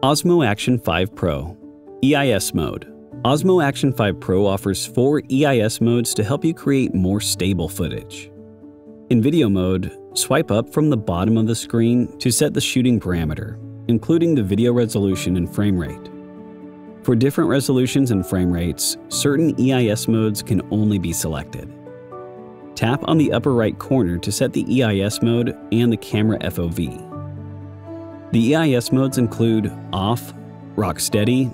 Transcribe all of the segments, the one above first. Osmo Action 5 Pro EIS Mode. Osmo Action 5 Pro offers 4 EIS modes to help you create more stable footage. In video mode, swipe up from the bottom of the screen to set the shooting parameter, including the video resolution and frame rate. For different resolutions and frame rates, certain EIS modes can only be selected. Tap on the upper right corner to set the EIS mode and the camera FOV. The EIS modes include Off, Rock Steady,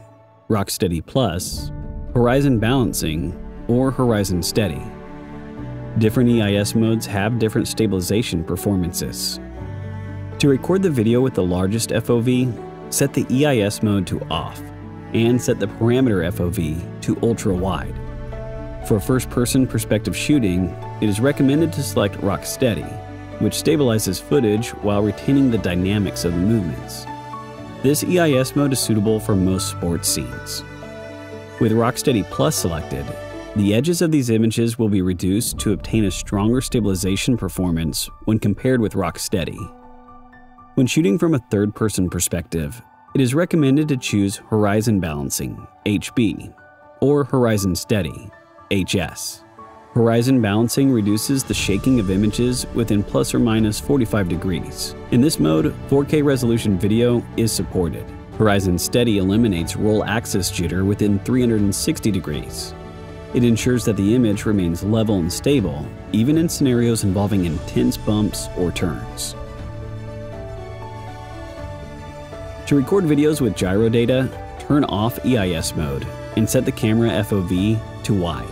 Rock Steady Plus, Horizon Balancing, or Horizon Steady. Different EIS modes have different stabilization performances. To record the video with the largest FOV, set the EIS mode to Off and set the parameter FOV to Ultra Wide. For first-person perspective shooting, it is recommended to select Rock Steady, which stabilizes footage while retaining the dynamics of the movements. This EIS mode is suitable for most sports scenes. With Rock Steady Plus selected, the edges of these images will be reduced to obtain a stronger stabilization performance when compared with Rock Steady. When shooting from a third-person perspective, it is recommended to choose Horizon Balancing (HB) or Horizon Steady (HS). Horizon Balancing reduces the shaking of images within plus or minus 45 degrees. In this mode, 4K resolution video is supported. Horizon Steady eliminates roll axis jitter within 360 degrees. It ensures that the image remains level and stable, even in scenarios involving intense bumps or turns. To record videos with gyro data, turn off EIS mode and set the camera FOV to wide.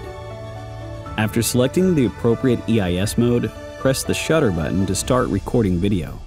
After selecting the appropriate EIS mode, press the shutter button to start recording video.